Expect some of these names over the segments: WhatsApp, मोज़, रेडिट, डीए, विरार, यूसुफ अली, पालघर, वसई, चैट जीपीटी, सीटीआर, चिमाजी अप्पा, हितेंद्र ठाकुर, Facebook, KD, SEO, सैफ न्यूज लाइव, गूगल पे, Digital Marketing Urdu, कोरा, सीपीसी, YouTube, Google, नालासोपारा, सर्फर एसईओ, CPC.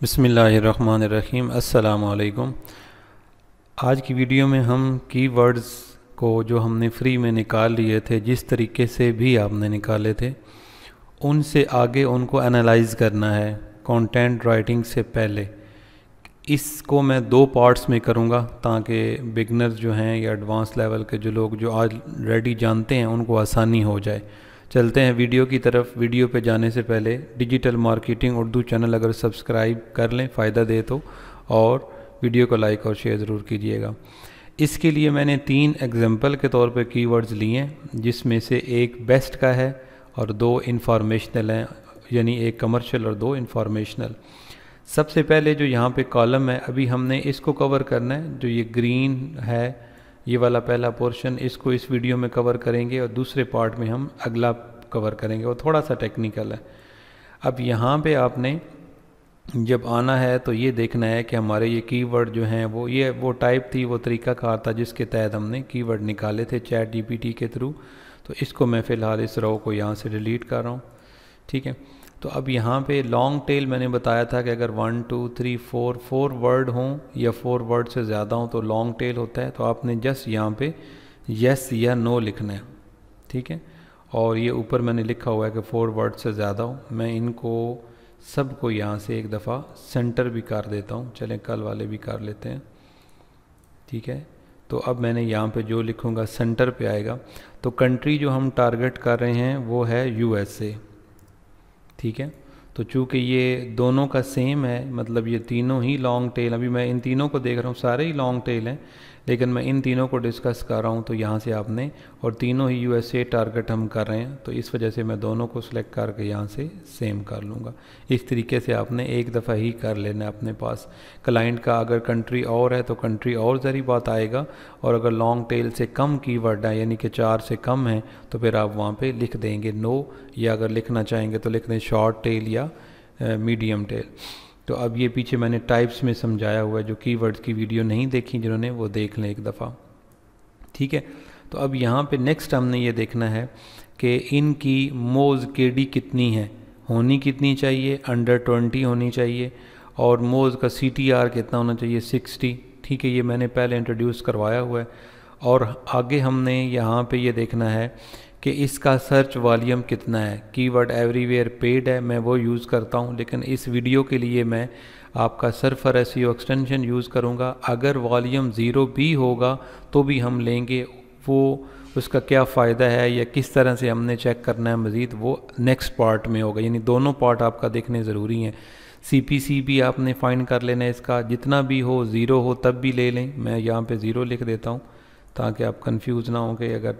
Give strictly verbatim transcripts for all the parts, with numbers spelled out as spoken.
बिस्मिल्लाहिर्रहमानिर्रहीम, अस्सलामुअलैकुम। आज की वीडियो में हम कीवर्ड्स को जो हमने फ्री में निकाल लिए थे, जिस तरीके से भी आपने निकाले थे, उनसे आगे उनको एनालाइज़ करना है कंटेंट राइटिंग से पहले। इसको मैं दो पार्ट्स में करूँगा ताकि बिगनर्स जो हैं या एडवांस लेवल के जो लोग जो आज ऑलरेडी जानते हैं उनको आसानी हो जाए। चलते हैं वीडियो की तरफ। वीडियो पे जाने से पहले डिजिटल मार्केटिंग उर्दू चैनल अगर सब्सक्राइब कर लें फ़ायदा दे तो, और वीडियो को लाइक और शेयर ज़रूर कीजिएगा। इसके लिए मैंने तीन एग्जांपल के तौर पे कीवर्ड्स लिए हैं, जिसमें से एक बेस्ट का है और दो इंफॉर्मेशनल हैं, यानी एक कमर्शियल और दो इंफॉर्मेशनल। सबसे पहले जो यहाँ पर कॉलम है, अभी हमने इसको कवर करना है। जो ये ग्रीन है, ये वाला पहला पोर्शन, इसको इस वीडियो में कवर करेंगे और दूसरे पार्ट में हम अगला कवर करेंगे। वो थोड़ा सा टेक्निकल है। अब यहाँ पे आपने जब आना है तो ये देखना है कि हमारे ये कीवर्ड जो हैं वो ये वो टाइप थी, वो तरीका कार था जिसके तहत हमने कीवर्ड निकाले थे चैट जीपीटी के थ्रू। तो इसको मैं फ़िलहाल इस रो को यहाँ से डिलीट कर रहा हूँ, ठीक है। तो अब यहाँ पे लॉन्ग टेल मैंने बताया था कि अगर one two three four four word हों या फोर वर्ड से ज़्यादा हों तो लॉन्ग टेल होता है। तो आपने जस्ट यहाँ पे यस या नो लिखना है, ठीक है। और ये ऊपर मैंने लिखा हुआ है कि फोर वर्ड से ज़्यादा हो। मैं इनको सबको यहाँ से एक दफ़ा सेंटर भी कर देता हूँ। चलें कल वाले भी कर लेते हैं, ठीक है। तो अब मैंने यहाँ पर जो लिखूँगा सेंटर पर आएगा। तो कंट्री जो हम टारगेट कर रहे हैं वो है यू एस ए, ठीक है। तो चूँकि ये दोनों का सेम है, मतलब ये तीनों ही लॉन्ग टेल, अभी मैं इन तीनों को देख रहा हूँ, सारे ही लॉन्ग टेल हैं, लेकिन मैं इन तीनों को डिस्कस कर रहा हूँ। तो यहाँ से आपने, और तीनों ही यूएसए टारगेट हम कर रहे हैं, तो इस वजह से मैं दोनों को सिलेक्ट करके यहाँ से सेम कर लूँगा। इस तरीके से आपने एक दफ़ा ही कर लेना है अपने पास। क्लाइंट का अगर कंट्री और है तो कंट्री और जरी बात आएगा, और अगर लॉन्ग टेल से कम कीवर्ड है, यानी कि चार से कम है, तो फिर आप वहाँ पर लिख देंगे नो, या अगर लिखना चाहेंगे तो लिख दें शॉर्ट टेल या मीडियम टेल। तो अब ये पीछे मैंने टाइप्स में समझाया हुआ है। जो कीवर्ड्स की वीडियो नहीं देखी जिन्होंने, वो देख लें एक दफ़ा, ठीक है। तो अब यहाँ पे नेक्स्ट हमने ये देखना है कि इनकी मोज़ केडी कितनी है, होनी कितनी चाहिए, अंडर ट्वेंटी होनी चाहिए, और मोज़ का सीटीआर कितना होना चाहिए, सिक्सटी, ठीक है। ये मैंने पहले इंट्रोड्यूस करवाया हुआ है। और आगे हमने यहाँ पर ये देखना है कि इसका सर्च वॉल्यूम कितना है। कीवर्ड एवरीवेयर पेड है, मैं वो यूज़ करता हूँ, लेकिन इस वीडियो के लिए मैं आपका सर्फर एसईओ एक्सटेंशन यूज़ करूँगा। अगर वॉल्यूम ज़ीरो भी होगा तो भी हम लेंगे। वो उसका क्या फ़ायदा है या किस तरह से हमने चेक करना है मज़ीद, वो नेक्स्ट पार्ट में होगा। यानी दोनों पार्ट आपका देखने ज़रूरी हैं। सीपीसी भी आपने फाइंड कर लेना है इसका, जितना भी हो, ज़ीरो हो तब भी ले लें। मैं यहाँ पर ज़ीरो लिख देता हूँ ताकि आप कन्फ्यूज़ ना हो कि अगर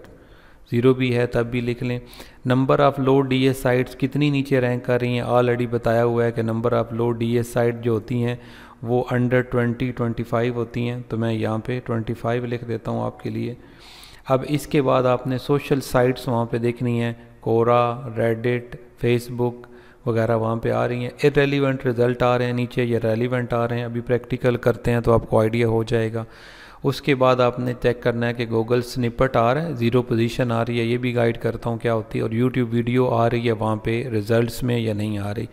ज़ीरो भी है तब भी लिख लें। Number of low डीए sites कितनी नीचे रैंक कर रही हैं, ऑलरेडी बताया हुआ है कि number of low डीए site जो होती हैं वो अंडर ट्वेंटी ट्वेंटी फाइव होती हैं। तो मैं यहाँ पे ट्वेंटी फाइव लिख देता हूँ आपके लिए। अब इसके बाद आपने सोशल साइट्स वहाँ पे देखनी है, कोरा, रेडिट, फेसबुक वगैरह वहाँ पे आ रही हैं। इररेलीवेंट रिज़ल्ट आ रहे हैं नीचे या रेलीवेंट आ रहे हैं, अभी प्रैक्टिकल करते हैं तो आपको आइडिया हो जाएगा। उसके बाद आपने चेक करना है कि गूगल स्निपेट आ रहा है, ज़ीरो पोजीशन आ रही है, ये भी गाइड करता हूँ क्या होती है, और यूट्यूब वीडियो आ रही है वहाँ पे रिज़ल्ट्स में या नहीं आ रही।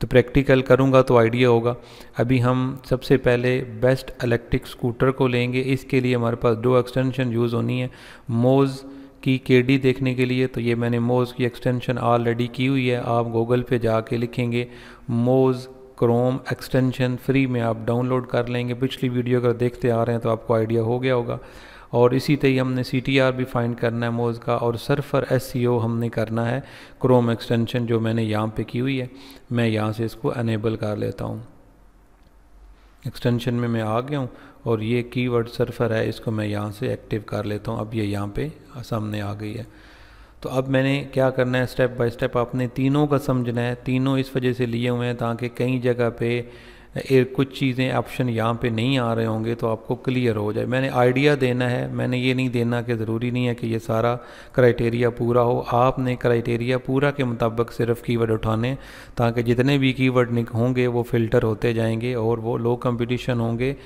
तो प्रैक्टिकल करूँगा तो आइडिया होगा। अभी हम सबसे पहले बेस्ट इलेक्ट्रिक स्कूटर को लेंगे। इसके लिए हमारे पास दो एक्सटेंशन यूज़ होनी है, मोज़ की केडी देखने के लिए। तो ये मैंने मोज़ की एक्सटेंशन ऑलरेडी की हुई है। आप गूगल पर जा के लिखेंगे मोज़ क्रोम एक्सटेंशन, फ्री में आप डाउनलोड कर लेंगे। पिछली वीडियो अगर देखते आ रहे हैं तो आपको आइडिया हो गया होगा। और इसी तरह हमने सीटीआर भी फाइंड करना है मोज़ का, और सर्फर एसईओ हमने करना है क्रोम एक्सटेंशन जो मैंने यहाँ पे की हुई है। मैं यहाँ से इसको अनेबल कर लेता हूँ, एक्सटेंशन में मैं आ गया हूँ, और ये कीवर्ड सर्फर है, इसको मैं यहाँ से एक्टिव कर लेता हूँ। अब ये यहाँ पर सामने आ गई है। तो अब मैंने क्या करना है, स्टेप बाय स्टेप आपने तीनों का समझना है। तीनों इस वजह से लिए हुए हैं ताकि कई जगह पे कुछ चीज़ें ऑप्शन यहाँ पे नहीं आ रहे होंगे तो आपको क्लियर हो जाए। मैंने आइडिया देना है, मैंने ये नहीं देना कि ज़रूरी नहीं है कि ये सारा क्राइटेरिया पूरा हो। आपने क्राइटेरिया पूरा के मुताबिक सिर्फ कीवर्ड उठाने, ताकि जितने भी कीवर्ड होंगे वो फ़िल्टर होते जाएंगे और वो लो कंपटीशन होंगे,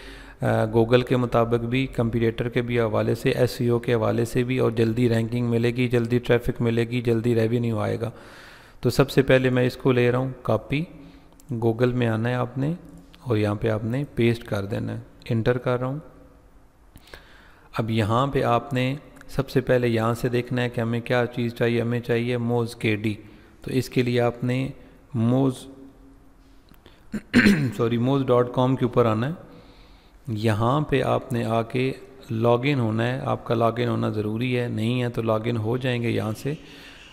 गूगल के मुताबिक भी, कंपटीटर के भी हवाले से, एसईओ के हवाले से भी, और जल्दी रैंकिंग मिलेगी, जल्दी ट्रैफिक मिलेगी, जल्दी रेवेन्यू आएगा। तो सबसे पहले मैं इसको ले रहा हूँ, कॉपी, गूगल में आना है आपने, और यहाँ पे आपने पेस्ट कर देना है। इंटर कर रहा हूँ। अब यहाँ पे आपने सबसे पहले यहाँ से देखना है कि हमें क्या चीज़ चाहिए। हमें चाहिए मोज़ केडी, तो इसके लिए आपने मोज़ sorry मोज़ dot com के ऊपर आना है। यहाँ पे आपने आके लॉगिन होना है। आपका लॉगिन होना ज़रूरी है, नहीं है तो लॉगिन हो जाएंगे यहाँ से।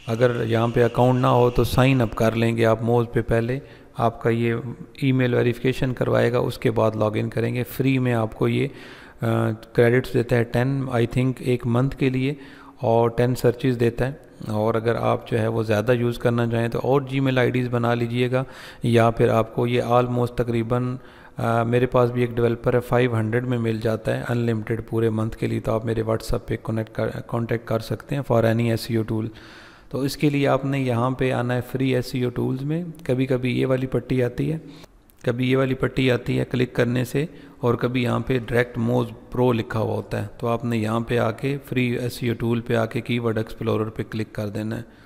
अगर यहाँ पे अकाउंट ना हो तो साइन अप कर लेंगे आप मोज़ पे। पहले आपका ये ईमेल वेरिफिकेशन करवाएगा, उसके बाद लॉगिन करेंगे। फ्री में आपको ये क्रेडिट्स देता है टेन आई थिंक एक मंथ के लिए, और टेन सर्चेस देता है। और अगर आप जो है वो ज़्यादा यूज़ करना चाहें तो और जीमेल आईडीज़ बना लीजिएगा, या फिर आपको ये आलमोस्ट तकरीबन आ, मेरे पास भी एक डेवलपर है फाइव हंड्रेड में मिल जाता है अनलिमिटेड पूरे मंथ के लिए। तो आप मेरे व्हाट्सएप पे कनेक्ट कर कॉन्टेक्ट कर सकते हैं फॉर एनी एसईओ टूल। तो इसके लिए आपने यहाँ पे आना है फ्री एसईओ टूल्स में। कभी कभी ये वाली पट्टी आती है, कभी ये वाली पट्टी आती है क्लिक करने से, और कभी यहाँ पे डायरेक्ट मोज़ प्रो लिखा हुआ होता है। तो आपने यहाँ पे आके फ्री एसईओ टूल पे आके कीवर्ड एक्सप्लोरर पे क्लिक कर देना है।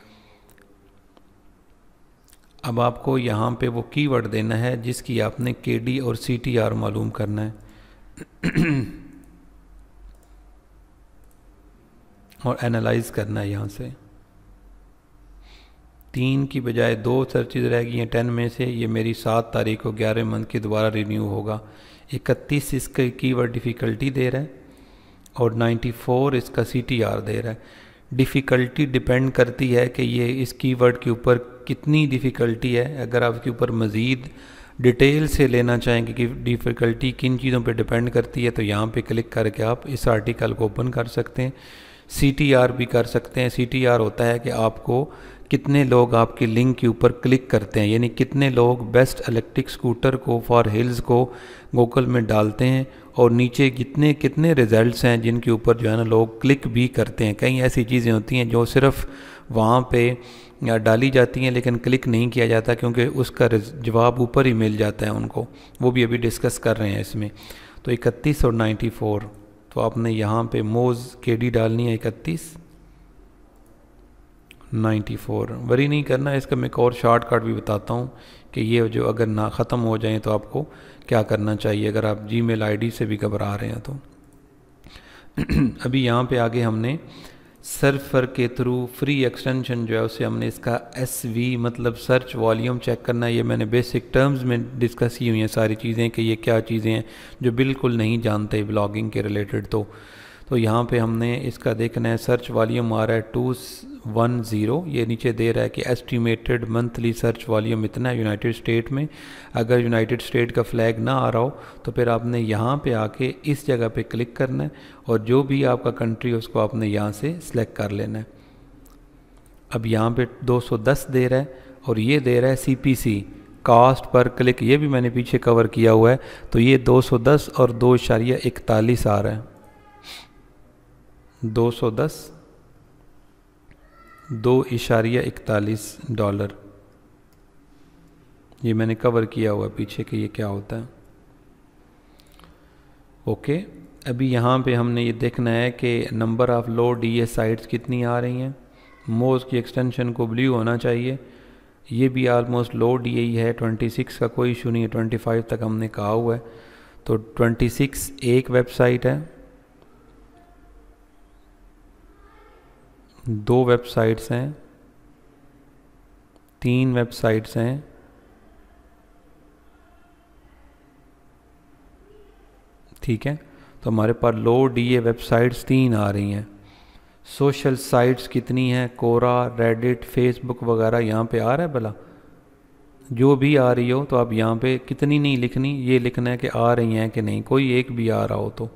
अब आपको यहाँ पे वो कीवर्ड देना है जिसकी आपने केडी और सीटीआर मालूम करना है और एनालाइज करना है। यहाँ से तीन की बजाय दो सर्चेज रह गई हैं टेन में से। ये मेरी सात तारीख को ग्यारह मंथ की दोबारा रिन्यू होगा। इकतीस इसका कीवर्ड डिफ़िकल्टी दे रहा है और चौरानवे इसका सीटीआर दे रहा है। डिफ़िकल्टी डिपेंड करती है कि ये इस कीवर्ड के ऊपर कितनी डिफ़िकल्टी है। अगर आप इसके ऊपर मज़ीद डिटेल से लेना चाहेंगे कि डिफ़िकल्टी किन चीज़ों पर डिपेंड करती है, तो यहाँ पर क्लिक करके आप इस आर्टिकल को ओपन कर सकते हैं। सीटीआर भी कर सकते हैं। सीटीआर होता है कि आपको कितने लोग आपके लिंक के ऊपर क्लिक करते हैं, यानी कितने लोग बेस्ट इलेक्ट्रिक स्कूटर को फॉर हिल्स को गूगल में डालते हैं, और नीचे कितने कितने रिजल्ट्स हैं जिनके ऊपर जो है ना लोग क्लिक भी करते हैं। कई ऐसी चीज़ें होती हैं जो सिर्फ वहाँ पे डाली जाती हैं लेकिन क्लिक नहीं किया जाता, क्योंकि उसका जवाब ऊपर ही मिल जाता है उनको। वो भी अभी डिस्कस कर रहे हैं इसमें। तो इकतीस और नाइन्टी फोर तो आपने यहाँ पर मोज़ केडी डालनी है। इकतीस चौरानवे वरी नहीं करना। इसका मैं एक और शॉर्टकट भी बताता हूँ कि ये जो अगर ना ख़त्म हो जाए तो आपको क्या करना चाहिए अगर आप जीमेल आईडी से भी घबरा रहे हैं तो। अभी यहाँ पे आगे हमने सर्फर के थ्रू फ्री एक्सटेंशन जो है उसे हमने इसका एसवी मतलब सर्च वॉल्यूम चेक करना है। ये मैंने बेसिक टर्म्स में डिस्कस की हुई हैं सारी चीज़ें कि ये क्या चीज़ें हैं जो बिल्कुल नहीं जानते ब्लॉगिंग के रिलेटेड। तो तो यहाँ पे हमने इसका देखना है। सर्च वॉल्यूम आ रहा है टू वन ज़ीरो। ये नीचे दे रहा है कि एस्टिमेटेड मंथली सर्च वॉल्यूम इतना है यूनाइटेड स्टेट में। अगर यूनाइटेड स्टेट का फ्लैग ना आ रहा हो तो फिर आपने यहाँ पे आके इस जगह पे क्लिक करना है, और जो भी आपका कंट्री है उसको आपने यहाँ से सिलेक्ट कर लेना है। अब यहाँ पे दो सौ दस दे रहा है, और ये दे रहा है सी पी सी कास्ट पर क्लिक। ये भी मैंने पीछे कवर किया हुआ है। तो ये दो सौ दस और दो इशारिया इकतालीस आ रहा है। दो सौ दस दो इशारिया इकतालीस डॉलर। ये मैंने कवर किया हुआ पीछे कि ये क्या होता है। ओके, अभी यहाँ पे हमने ये देखना है कि number of low डीए sites कितनी आ रही हैं। मोज़ की एक्सटेंशन को ब्लू होना चाहिए। ये भी आलमोस्ट लो डीए ही है। छब्बीस का कोई इशू नहीं है, पच्चीस तक हमने कहा हुआ है। तो छब्बीस एक वेबसाइट है, दो वेबसाइट्स हैं, तीन वेबसाइट्स हैं, ठीक है। तो हमारे पास लो डीए वेबसाइट्स तीन आ रही हैं। सोशल साइट्स कितनी हैं? कोरा, रेडिट, फेसबुक वगैरह यहाँ पे आ रहा है भला? जो भी आ रही हो तो आप यहाँ पे कितनी नहीं लिखनी, ये लिखना है कि आ रही हैं कि नहीं। कोई एक भी आ रहा हो तो।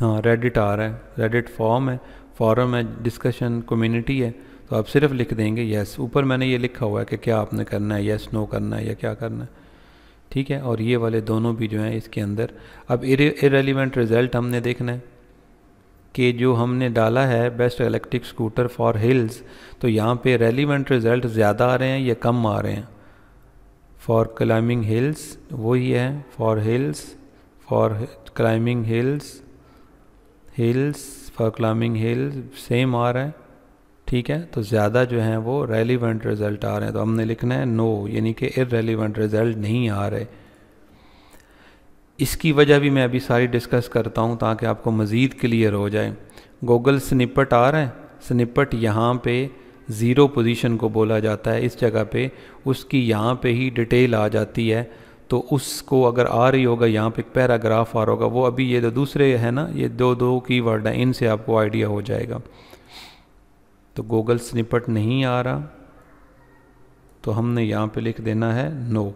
हाँ, रेडिट आ रहा है। रेडिट फॉर्म है, फॉरम है, डिस्कशन कम्युनिटी है। तो आप सिर्फ लिख देंगे यस। ऊपर मैंने ये लिखा हुआ है कि क्या आपने करना है, यस नो करना है या क्या करना है, ठीक है। और ये वाले दोनों भी जो हैं इसके अंदर। अब इरेलीवेंट रिज़ल्ट हमने देखना है कि जो हमने डाला है best electric scooter for hills, तो यहाँ पे रेलिवेंट रिज़ल्ट ज़्यादा आ रहे हैं या कम आ रहे हैं। फॉर क्लाइंबिंग हिल्स वही है, for hills, for climbing hills, hills, for climbing hills same आ रहा है। ठीक है। तो ज़्यादा जो हैं वो रेलिवेंट रिज़ल्ट आ रहे हैं, तो हमने लिखना है नो, यानी कि इररेलिवेंट रिज़ल्ट नहीं आ रहे। इसकी वजह भी मैं अभी सारी डिस्कस करता हूँ ताकि आपको मज़ीद क्लियर हो जाए। गूगल स्निपेट आ रहा है, स्निपेट यहाँ पे ज़ीरो पोजीशन को बोला जाता है, इस जगह पे उसकी यहाँ पे ही डिटेल आ जाती है। तो उसको अगर आ रही होगा यहाँ पे एक पैराग्राफ आ रहा होगा, वो अभी ये दूसरे है ना, ये दो दो कीवर्ड हैं, इनसे आपको आइडिया हो जाएगा। तो गूगल स्निपेट नहीं आ रहा, तो हमने यहाँ पे लिख देना है नो।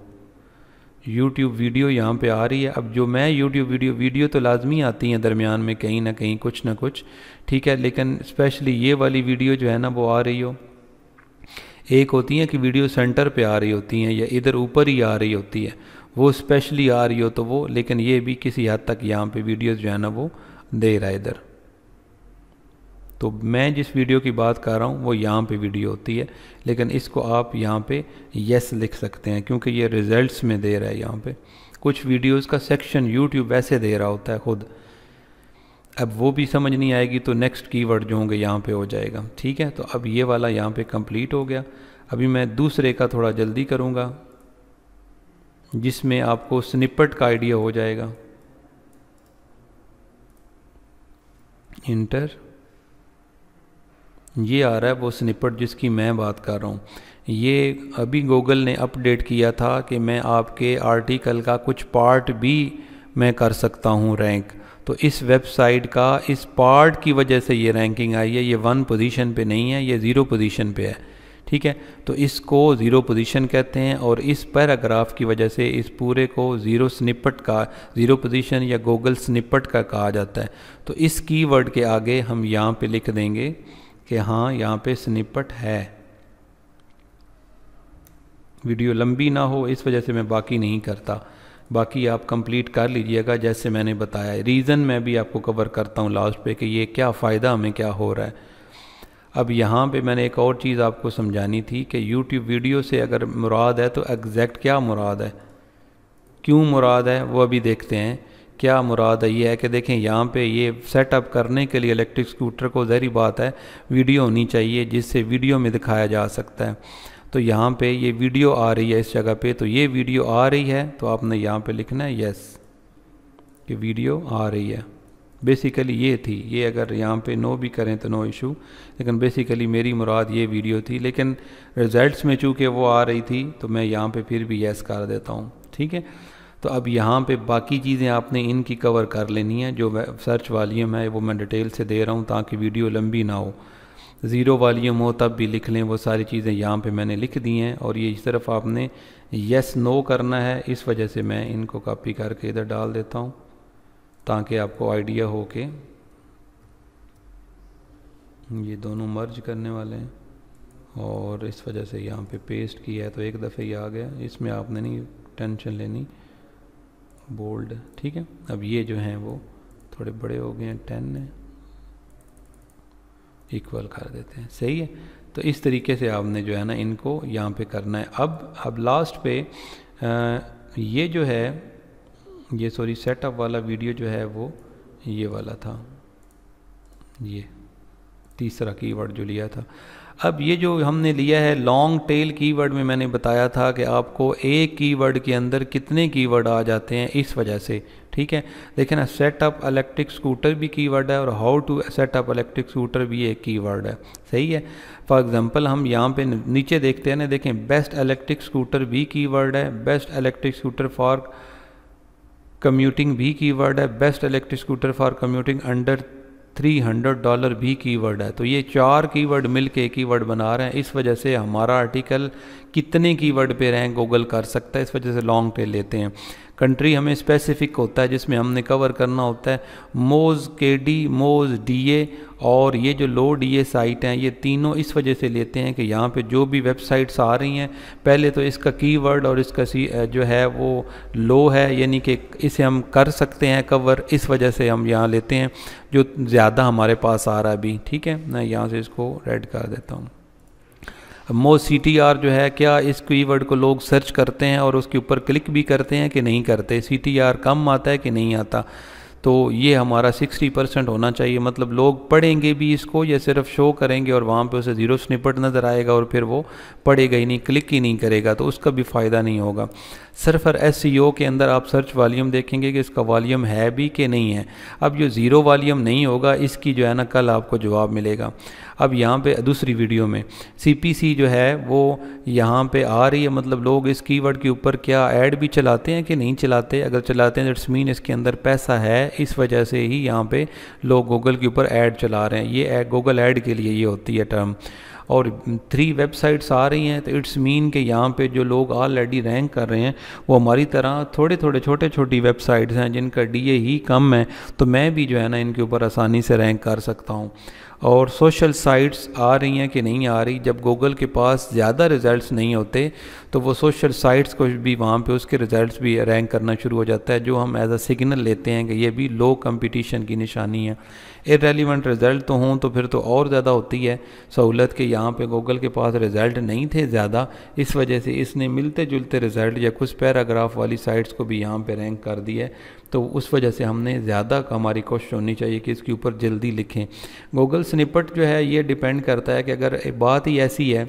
YouTube वीडियो यहाँ पे आ रही है, अब जो मैं YouTube वीडियो वीडियो तो लाजमी आती हैं दरमियान में कहीं ना कहीं कुछ ना कुछ, ठीक है, लेकिन स्पेशली ये वाली वीडियो जो है ना वो आ रही हो। एक होती है कि वीडियो सेंटर पे आ रही होती हैं या इधर ऊपर ही आ रही होती है, वो स्पेशली आ रही हो तो वो, लेकिन ये भी किसी हद तक यहाँ पे वीडियोज़ जो है ना वो दे रहा है इधर। तो मैं जिस वीडियो की बात कर रहा हूँ वो यहाँ पे वीडियो होती है, लेकिन इसको आप यहाँ पे यस लिख सकते हैं क्योंकि ये रिज़ल्ट्स में दे रहा है। यहाँ पे कुछ वीडियोस का सेक्शन यूट्यूब वैसे दे रहा होता है खुद, अब वो भी समझ नहीं आएगी तो नेक्स्ट कीवर्ड जो होंगे यहाँ पे हो जाएगा। ठीक है, तो अब ये वाला यहाँ पे कंप्लीट हो गया। अभी मैं दूसरे का थोड़ा जल्दी करूँगा जिसमें आपको स्निपेट का आइडिया हो जाएगा। इंटर ये आ रहा है वो स्निपेट जिसकी मैं बात कर रहा हूँ। ये अभी गूगल ने अपडेट किया था कि मैं आपके आर्टिकल का कुछ पार्ट भी मैं कर सकता हूँ रैंक, तो इस वेबसाइट का इस पार्ट की वजह से ये रैंकिंग आई है। ये वन पोजीशन पे नहीं है, ये ज़ीरो पोजीशन पे है। ठीक है, तो इसको ज़ीरो पोजीशन कहते हैं और इस पैराग्राफ की वजह से इस पूरे को ज़ीरो स्निपेट का, ज़ीरो पोजीशन या गूगल स्निपेट का कहा जाता है। तो इस कीवर्ड के आगे हम यहाँ पर लिख देंगे कि हाँ यहाँ पे स्निपेट है। वीडियो लंबी ना हो इस वजह से मैं बाकी नहीं करता, बाकी आप कंप्लीट कर लीजिएगा जैसे मैंने बताया। रीज़न मैं भी आपको कवर करता हूँ लास्ट पे कि ये क्या फ़ायदा हमें क्या हो रहा है। अब यहाँ पे मैंने एक और चीज़ आपको समझानी थी कि YouTube वीडियो से अगर मुराद है तो एग्जैक्ट क्या मुराद है, क्यों मुराद है, वो अभी देखते हैं क्या मुराद है। ये है कि देखें यहाँ पे ये सेटअप करने के लिए इलेक्ट्रिक स्कूटर को ज़हरी बात है वीडियो होनी चाहिए जिससे वीडियो में दिखाया जा सकता है। तो यहाँ पे ये वीडियो आ रही है इस जगह पे, तो ये वीडियो आ रही है तो आपने यहाँ पे लिखना है यस कि वीडियो आ रही है। बेसिकली ये थी, ये अगर यहाँ पे नो भी करें तो नो इशू, लेकिन बेसिकली मेरी मुराद ये वीडियो थी, लेकिन रिज़ल्ट में चूँकि वो आ रही थी तो मैं यहाँ पर फिर भी यस कर देता हूँ। ठीक है, तो अब यहाँ पे बाकी चीज़ें आपने इनकी कवर कर लेनी है। जो सर्च वॉल्यूम है वो मैं डिटेल से दे रहा हूँ ताकि वीडियो लंबी ना हो, ज़ीरो वॉल्यूम हो तब भी लिख लें, वो सारी चीज़ें यहाँ पे मैंने लिख दी हैं। और ये सिर्फ आपने यस नो करना है, इस वजह से मैं इनको कॉपी करके इधर डाल देता हूँ ताकि आपको आइडिया हो के ये दोनों मर्ज करने वाले हैं, और इस वजह से यहाँ पे पेस्ट किया है तो एक दफ़े ही आ गया। इसमें आपने नहीं टेंशन लेनी, बोल्ड। ठीक है, अब ये जो हैं वो थोड़े बड़े हो गए हैं, टेन है, इक्वल कर देते हैं, सही है। तो इस तरीके से आपने जो है ना इनको यहाँ पे करना है। अब अब लास्ट पे आ, ये जो है ये सॉरी सेटअप वाला वीडियो जो है वो ये वाला था, ये तीसरा कीवर्ड जो लिया था। अब ये जो हमने लिया है लॉन्ग टेल कीवर्ड में मैंने बताया था कि आपको एक कीवर्ड के अंदर कितने कीवर्ड आ जाते हैं इस वजह से। ठीक है, देखिए ना सेटअप इलेक्ट्रिक स्कूटर भी कीवर्ड है और how to setup electric scooter भी एक कीवर्ड है, सही है। फॉर एग्जांपल हम यहाँ पे नीचे देखते हैं ना, देखें बेस्ट इलेक्ट्रिक स्कूटर भी कीवर्ड है, best electric scooter for commuting भी कीवर्ड है, best electric scooter for commuting under तीन सौ डॉलर भी कीवर्ड है। तो ये चार कीवर्ड मिलके कीवर्ड बना रहे हैं, इस वजह से हमारा आर्टिकल कितने कीवर्ड पे रैंक गूगल कर सकता है इस वजह से लॉन्ग टेल लेते हैं। कंट्री हमें स्पेसिफिक होता है जिसमें हमने कवर करना होता है, मोज़ केडी, मोज़ डीए और ये जो लो डीए साइट हैं, ये तीनों इस वजह से लेते हैं कि यहाँ पे जो भी वेबसाइट्स आ रही हैं पहले तो इसका कीवर्ड और इसका जो है वो लो है, यानी कि इसे हम कर सकते हैं कवर, इस वजह से हम यहाँ लेते हैं जो ज़्यादा हमारे पास आ रहा है अभी। ठीक है, मैं यहाँ से इसको रेड कर देता हूँ। मोस्ट सीटीआर जो है, क्या इस कीवर्ड को लोग सर्च करते हैं और उसके ऊपर क्लिक भी करते हैं कि नहीं करते, सीटीआर कम आता है कि नहीं आता, तो ये हमारा सिक्सटी परसेंट होना चाहिए। मतलब लोग पढ़ेंगे भी इसको या सिर्फ शो करेंगे और वहाँ पे उसे ज़ीरो स्निपेट नज़र आएगा और फिर वो पढ़ेगा ही नहीं, क्लिक ही नहीं करेगा, तो उसका भी फ़ायदा नहीं होगा। सिर्फ एसईओ के अंदर आप सर्च वॉल्यूम देखेंगे कि इसका वॉल्यूम है भी कि नहीं है। अब जो ज़ीरो वॉल्यूम नहीं होगा इसकी जो है ना कल आपको जवाब मिलेगा। अब यहाँ पे दूसरी वीडियो में सीपीसी जो है वो यहाँ पे आ रही है, मतलब लोग इस कीवर्ड के ऊपर क्या ऐड भी चलाते हैं कि नहीं चलाते। अगर चलाते हैं दैट्स मीन इसके अंदर पैसा है, इस वजह से ही यहाँ पे लोग गूगल के ऊपर ऐड चला रहे हैं। ये गूगल ऐड के लिए ये होती है टर्म। और थ्री वेबसाइट्स आ रही हैं तो इट्स मीन के यहाँ पे जो लोग ऑलरेडी रैंक कर रहे हैं वो हमारी तरह थोड़े थोड़े छोटे छोटी वेबसाइट्स हैं जिनका डीए ही कम है, तो मैं भी जो है ना इनके ऊपर आसानी से रैंक कर सकता हूँ। और सोशल साइट्स आ रही हैं कि नहीं आ रही, जब गूगल के पास ज़्यादा रिज़ल्ट नहीं होते तो वो सोशल साइट्स को भी वहाँ पे उसके रिज़ल्ट भी रैंक करना शुरू हो जाता है, जो हम एज अ सिग्नल लेते हैं कि ये भी लो कंपटीशन की निशानी है। इररेलेवेंट रिज़ल्ट तो हों तो फिर तो और ज़्यादा होती है सहूलत के यहाँ पे गूगल के पास रिज़ल्ट नहीं थे ज़्यादा, इस वजह से इसने मिलते जुलते रिज़ल्ट या कुछ पैराग्राफ वाली साइट्स को भी यहाँ पर रैंक कर दिया। तो उस वजह से हमने ज़्यादा हमारी कोशिश होनी चाहिए कि इसके ऊपर जल्दी लिखें। गूगल स्निपेट जो है ये डिपेंड करता है कि अगर बात ही ऐसी है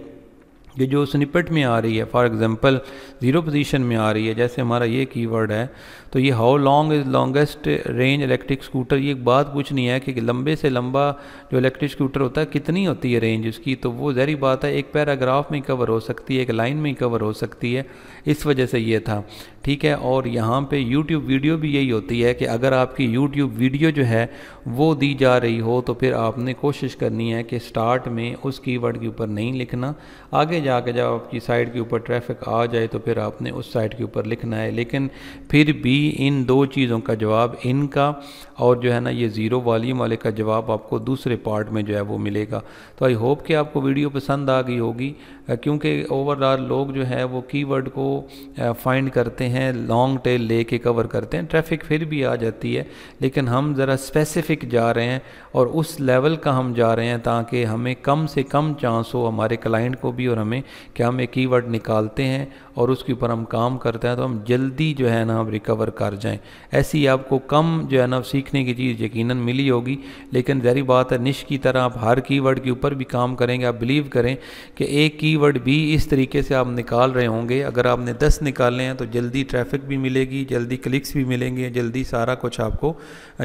कि जो स्निपेट में आ रही है, फॉर एग्जांपल ज़ीरो पोजीशन में आ रही है, जैसे हमारा ये कीवर्ड है, तो ये how long is longest range electric scooter, ये एक बात पूछनी है कि लंबे से लंबा जो इलेक्ट्रिक स्कूटर होता है कितनी होती है रेंज उसकी। तो वो ज़हरी बात है एक पैराग्राफ में कवर हो सकती है, एक लाइन में कवर हो सकती है, इस वजह से ये था, ठीक है। और यहाँ पे यूट्यूब वीडियो भी यही होती है कि अगर आपकी यूट्यूब वीडियो जो है वो दी जा रही हो तो फिर आपने कोशिश करनी है कि स्टार्ट में उस कीवर्ड के ऊपर नहीं लिखना, आगे जाके जब आपकी साइट के ऊपर ट्रैफिक आ जाए तो फिर आपने उस साइट के ऊपर लिखना है। लेकिन फिर भी इन दो चीज़ों का जवाब, इनका और जो है ना ये ज़ीरो वॉल्यूम वाले का जवाब आपको दूसरे पार्ट में जो है वो मिलेगा। तो आई होप कि आपको वीडियो पसंद आ गई होगी, क्योंकि ओवरऑल लोग जो है वो कीवर्ड को फाइंड करते हैं, लॉन्ग टेल लेके कवर करते हैं, ट्रैफिक फिर भी आ जाती है, लेकिन हम ज़रा स्पेसिफिक जा रहे हैं और उस लेवल का हम जा रहे हैं ताकि हमें कम से कम चांस हो हमारे क्लाइंट को भी और हमें कि हम एक कीवर्ड निकालते हैं और उसके ऊपर हम काम करते हैं तो हम जल्दी जो है ना हम रिकवर कर जाएं। ऐसी आपको कम जो है ना सीखने की चीज़ यकीनन मिली होगी, लेकिन ज़ाहिर बात है निश की तरह आप हर कीवर्ड के ऊपर भी काम करेंगे। आप बिलीव करें कि एक कीवर्ड भी इस तरीके से आप निकाल रहे होंगे, अगर आपने दस निकाले हैं तो जल्दी ट्रैफिक भी मिलेगी, जल्दी क्लिक्स भी मिलेंगे, जल्दी सारा कुछ आपको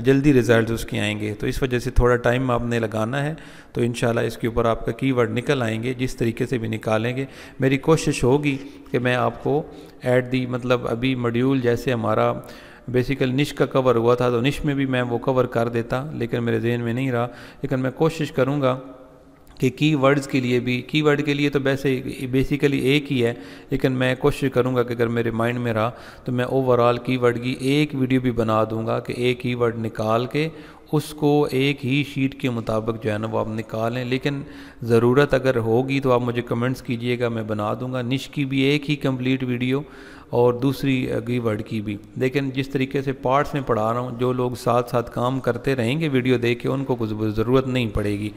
जल्दी रिजल्ट उसके आएंगे। तो इस वजह से थोड़ा टाइम आपने लगाना है, तो इंशाल्लाह इसके ऊपर आपका कीवर्ड निकल आएंगे जिस तरीके से भी निकालेंगे। मेरी कोशिश होगी कि मैं आपको ऐड दी मतलब अभी मॉड्यूल जैसे हमारा बेसिकल निश का कवर हुआ था तो निश में भी मैं वो कवर कर देता, लेकिन मेरे जहन में नहीं रहा। लेकिन मैं कोशिश करूँगा कि कीवर्ड्स के लिए भी, कीवर्ड के लिए तो वैसे बेसिकली एक ही है, लेकिन मैं कोशिश करूँगा कि अगर मेरे माइंड में रहा तो मैं ओवरऑल कीवर्ड की एक वीडियो भी बना दूँगा कि एक कीवर्ड निकाल के उसको एक ही शीट के मुताबिक जो है ना वो आप निकालें। लेकिन ज़रूरत अगर होगी तो आप मुझे कमेंट्स कीजिएगा, मैं बना दूँगा निश की भी एक ही कंप्लीट वीडियो और दूसरी कीवर्ड की भी। लेकिन जिस तरीके से पार्ट्स में पढ़ा रहा हूँ, जो लोग साथ साथ काम करते रहेंगे वीडियो देख के उनको कुछ ज़रूरत नहीं पड़ेगी।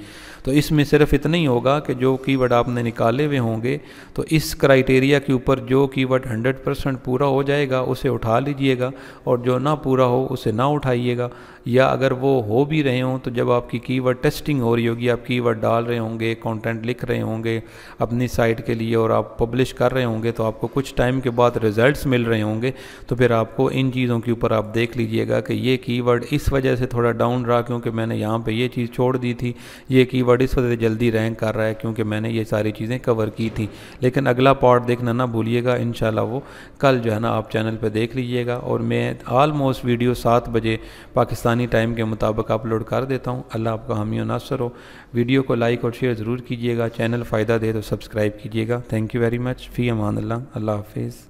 तो इसमें सिर्फ इतना ही होगा कि जो कीवर्ड आपने निकाले हुए होंगे तो इस क्राइटेरिया के ऊपर जो कीवर्ड हंड्रेड परसेंट पूरा हो जाएगा उसे उठा लीजिएगा और जो ना पूरा हो उसे ना उठाइएगा, या अगर वो हो भी रहे हों तो जब आपकी कीवर्ड टेस्टिंग हो रही होगी, आप कीवर्ड डाल रहे होंगे, कंटेंट लिख रहे होंगे अपनी साइट के लिए और आप पब्लिश कर रहे होंगे, तो आपको कुछ टाइम के बाद रिजल्ट्स मिल रहे होंगे, तो फिर आपको इन चीज़ों के ऊपर आप देख लीजिएगा कि ये कीवर्ड इस वजह से थोड़ा डाउन रहा क्योंकि मैंने यहाँ पे ये चीज़ छोड़ दी थी, ये कीवर्ड इस वजह से जल्दी रैंक कर रहा है क्योंकि मैंने ये सारी चीज़ें कवर की थी। लेकिन अगला पार्ट देखना ना भूलिएगा, इंशाल्लाह वो कल जो है ना आप चैनल पर देख लीजिएगा। और मैं आलमोस्ट वीडियो सात बजे पाकिस्तानी टाइम के मुताबिक अपलोड कर देता हूँ। अल्लाह आपका हामी नासर हो। वीडियो को लाइक और शेयर ज़रूर कीजिएगा, चैनल फ़ायदा दे तो सब्सक्राइब कीजिएगा। Thank you very much. फ़ी अमान अल्लाह, अल्लाह हाफिज़।